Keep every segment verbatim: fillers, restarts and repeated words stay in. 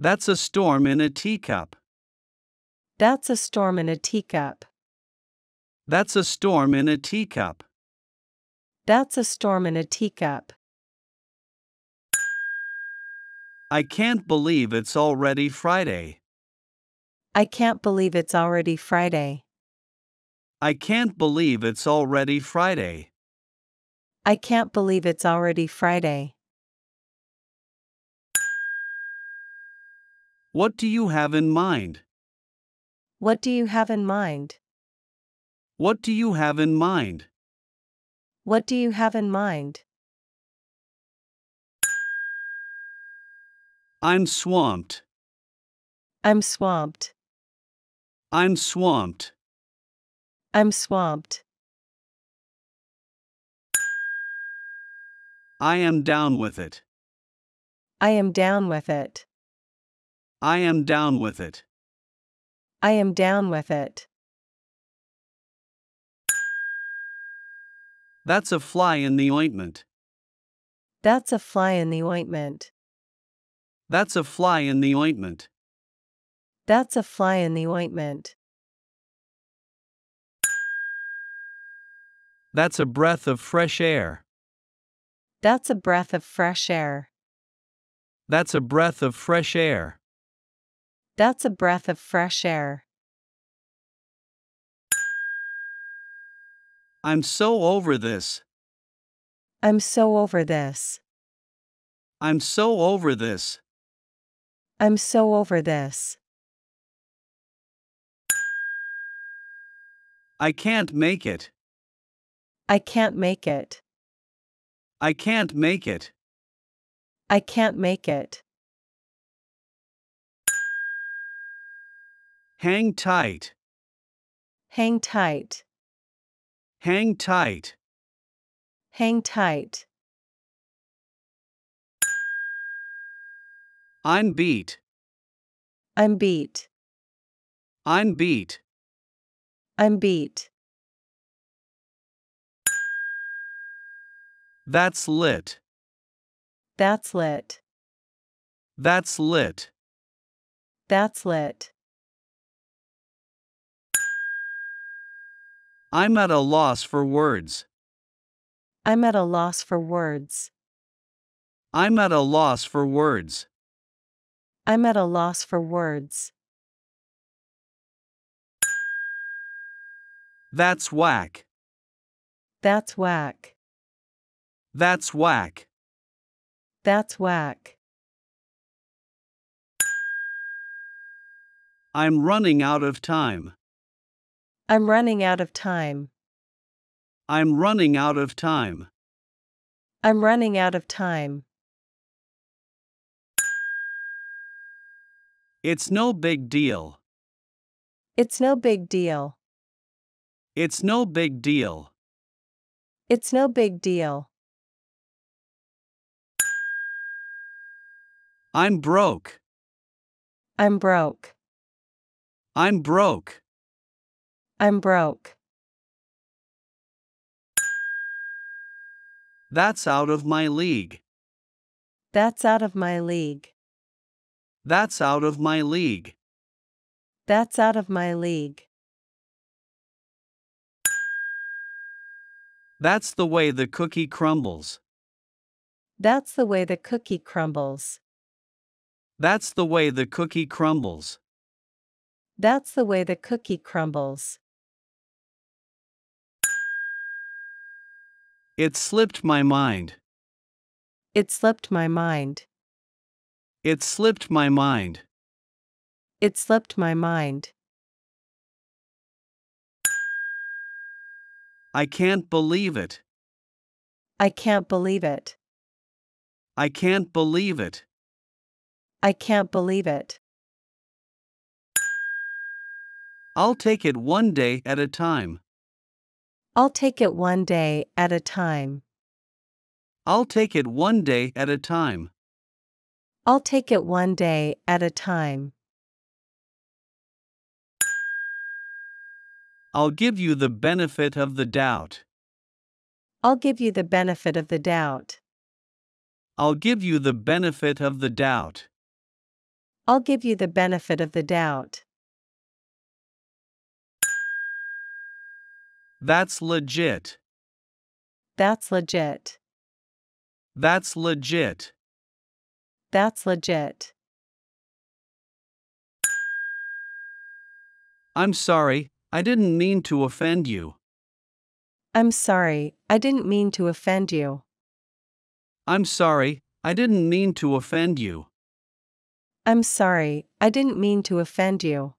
That's a storm in a teacup. That's a storm in a teacup. That's a storm in a teacup. That's a storm in a teacup. I can't believe it's already Friday. I can't believe it's already Friday. I can't believe it's already Friday. I can't believe it's already Friday. What do you have in mind? What do you have in mind? What do you have in mind? What do you have in mind? I'm swamped. I'm swamped. I'm swamped. I'm swamped. I am down with it. I am down with it. I am down with it. I am down with it. That's a fly in the ointment. That's a fly in the ointment. That's a fly in the ointment. That's a fly in the ointment. That's a breath of fresh air. That's a breath of fresh air. That's a breath of fresh air. That's a breath of fresh air. I'm so over this. I'm so over this. I'm so over this. I'm so over this. I can't make it. I can't make it. I can't make it. I can't make it. Hang tight. Hang tight. Hang tight. Hang tight. I'm beat. I'm beat. I'm beat. I'm beat. That's lit. That's lit. That's lit. That's lit. I'm at a loss for words. I'm at a loss for words. I'm at a loss for words. I'm at a loss for words. That's whack. That's whack. That's whack. That's whack. I'm running out of time. I'm running out of time. I'm running out of time. I'm running out of time. It's no big deal. It's no big deal. It's no big deal. It's no big deal. I'm broke. I'm broke. I'm broke. I'm broke. That's out of my league. That's out of my league. That's out of my league. That's out of my league. That's the way the cookie crumbles. That's the way the cookie crumbles. That's the way the cookie crumbles. That's the way the cookie crumbles. It slipped my mind. It slipped my mind. It slipped my mind. It slipped my mind. I can't believe it. I can't believe it. I can't believe it. I can't believe it. I'll take it one day at a time. I'll take it one day at a time. I'll take it one day at a time. I'll take it one day at a time. I'll give you the benefit of the doubt. I'll give you the benefit of the doubt. I'll give you the benefit of the doubt. I'll give you the benefit of the doubt. That's legit. That's legit. That's legit. That's legit. I'm sorry, I didn't mean to offend you. I'm sorry, I didn't mean to offend you. I'm sorry, I didn't mean to offend you. I'm sorry, I didn't mean to offend you.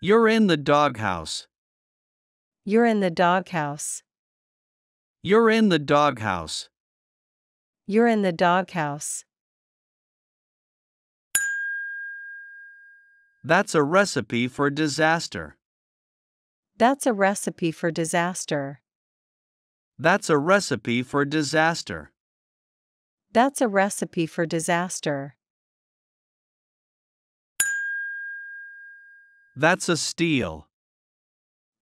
You're in the doghouse. You're in the doghouse. You're in the doghouse. You're in the doghouse. That's a recipe for disaster. That's a recipe for disaster. That's a recipe for disaster. That's a recipe for disaster. That's a steal.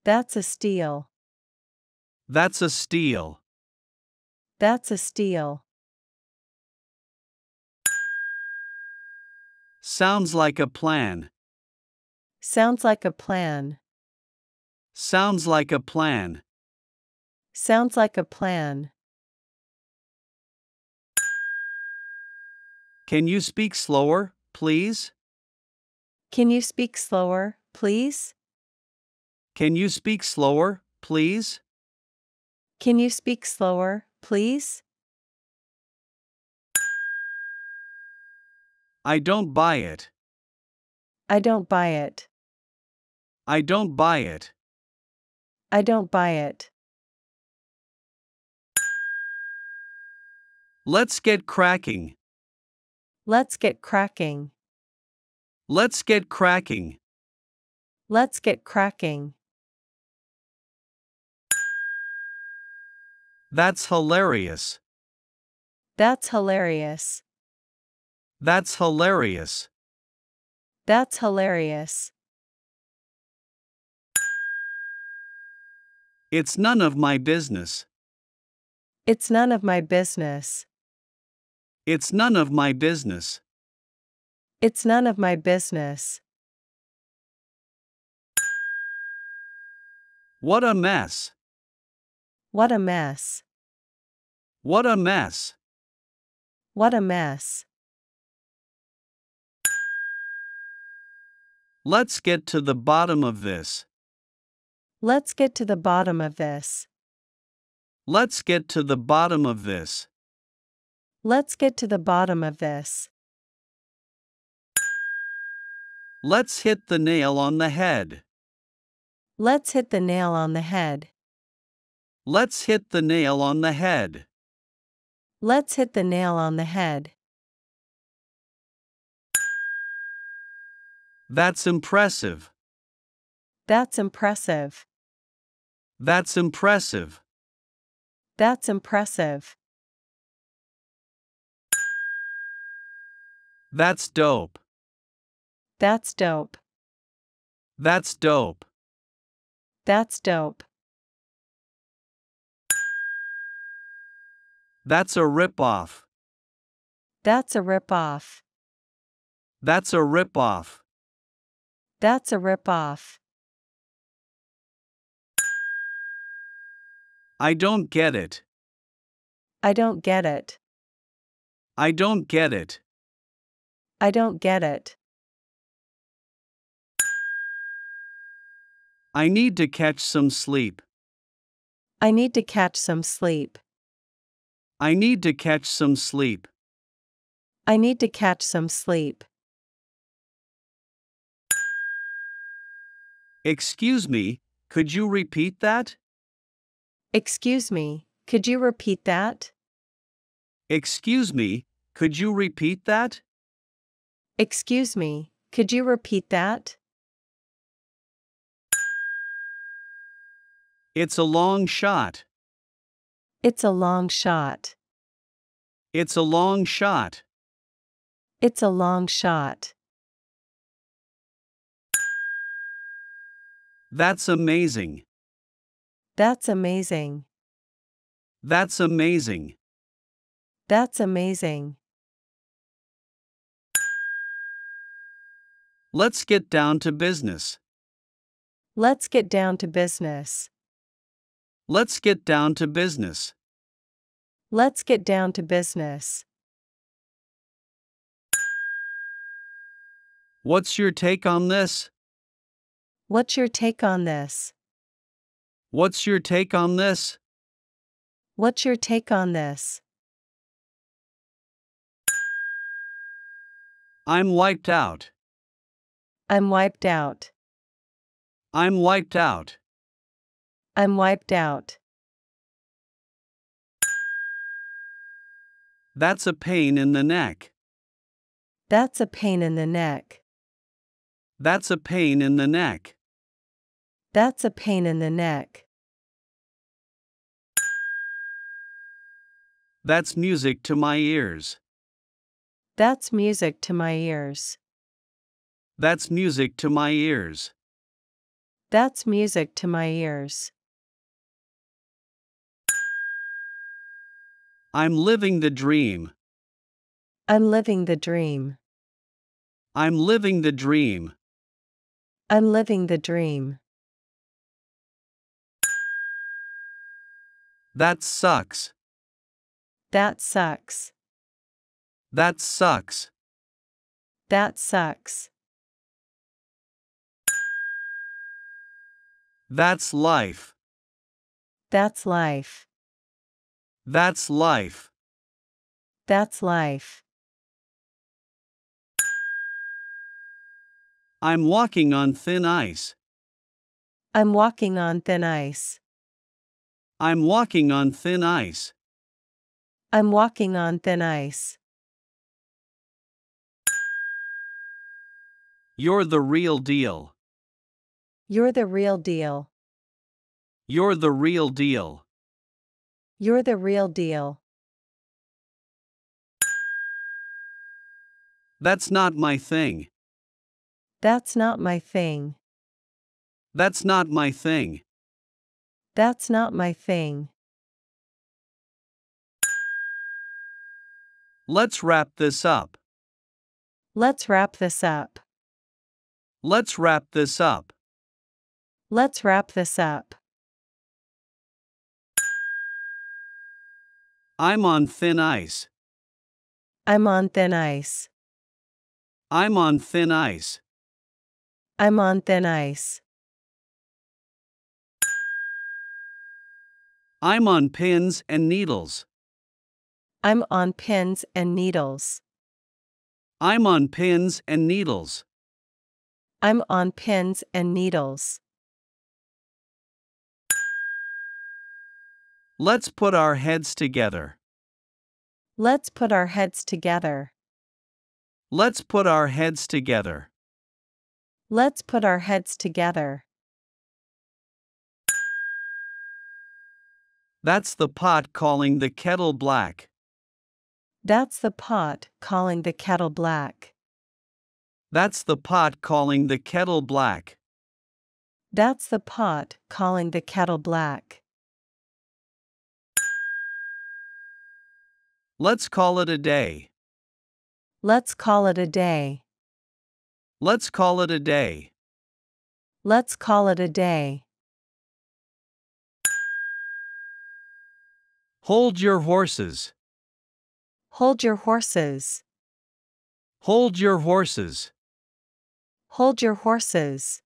That's a steal. That's a steal. That's a steal. Sounds like a plan. Sounds like a plan. Sounds like a plan. Sounds like a plan. Can you speak slower, please? Can you speak slower, please? Can you speak slower, please? Can you speak slower, please? I don't buy it. I don't buy it. I don't buy it. I don't buy it. Let's get cracking. Let's get cracking. Let's get cracking. Let's get cracking. That's hilarious. That's hilarious. That's hilarious. That's hilarious. It's none of my business. It's none of my business. It's none of my business. It's none of my business. What a mess. What a mess. What a mess. What a mess. Let's get to the bottom of this. Let's get to the bottom of this. Let's get to the bottom of this. Let's get to the bottom of this. Let's hit the nail on the head. Let's hit the nail on the head. Let's hit the nail on the head. Let's hit the nail on the head. That's impressive. That's impressive. That's impressive. That's impressive. That's dope. That's dope. That's dope. That's dope. That's a ripoff. That's a ripoff. That's a ripoff. That's a ripoff. I don't get it. I don't get it. I don't get it. I don't get it. I need to catch some sleep. I need to catch some sleep. I need to catch some sleep. I need to catch some sleep. Excuse me, could you repeat that? Excuse me, could you repeat that? Excuse me, could you repeat that? Excuse me, could you repeat that? It's a long shot. It's a long shot. It's a long shot. It's a long shot. That's amazing. That's amazing. That's amazing. That's amazing. Let's get down to business. Let's get down to business. Let's get down to business. Let's get down to business. What's your take on this? What's your take on this? What's your take on this? What's your take on this? I'm wiped out. I'm wiped out. I'm wiped out. I'm wiped out. That's a pain in the neck. That's a pain in the neck. That's a pain in the neck. That's a pain in the neck. That's music to my ears. That's music to my ears. That's music to my ears. That's music to my ears. I'm living the dream. I'm living the dream. I'm living the dream. I'm living the dream. That sucks. That sucks. That sucks. That sucks. That's life. That's life. That's life. That's life. I'm walking on thin ice. I'm walking on thin ice. I'm walking on thin ice. I'm walking on thin ice. You're the real deal. You're the real deal. You're the real deal. You're the real deal. That's not my thing. That's not my thing. That's not my thing. That's not my thing. Let's wrap this up. Let's wrap this up. Let's wrap this up. Let's wrap this up. I'm on thin ice. I'm on thin ice. I'm on thin ice. I'm on thin ice. I'm on pins and needles. I'm on pins and needles. I'm on pins and needles. I'm on pins and needles. Let's put our heads together. Let's put our heads together. Let's put our heads together. Let's put our heads together. That's the pot calling the kettle black. That's the pot calling the kettle black. That's the pot calling the kettle black. That's the pot calling the kettle black. Let's call it a day. Let's call it a day. Let's call it a day. Let's call it a day. Hold your horses. Hold your horses. Hold your horses. Hold your horses.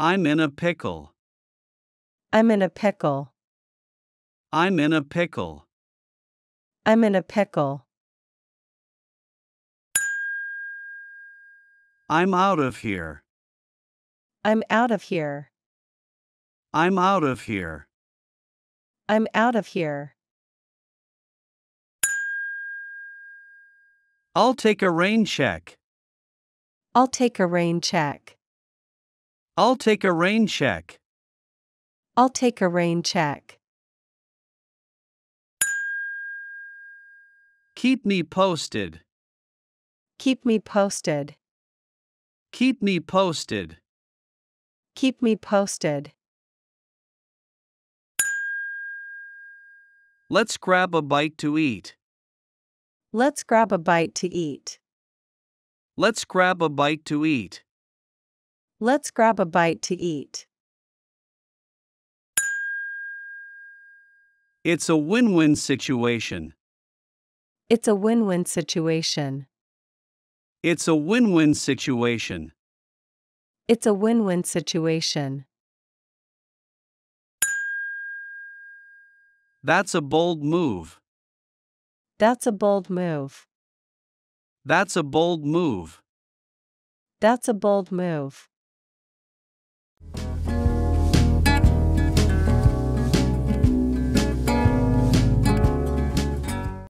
I'm in a pickle. I'm in a pickle. I'm in a pickle. I'm in a pickle. I'm out of here. I'm out of here. I'm out of here. I'm out of here. I'll take a rain check. I'll take a rain check. I'll take a rain check. I'll take a rain check. Keep me posted. Keep me posted. Keep me posted. Keep me posted. Let's grab a bite to eat. Let's grab a bite to eat. Let's grab a bite to eat. Let's grab a bite to eat. It's a win-win situation. It's a win-win situation. It's a win-win situation. It's a win-win situation. That's a bold move. That's a bold move. That's a bold move. That's a bold move.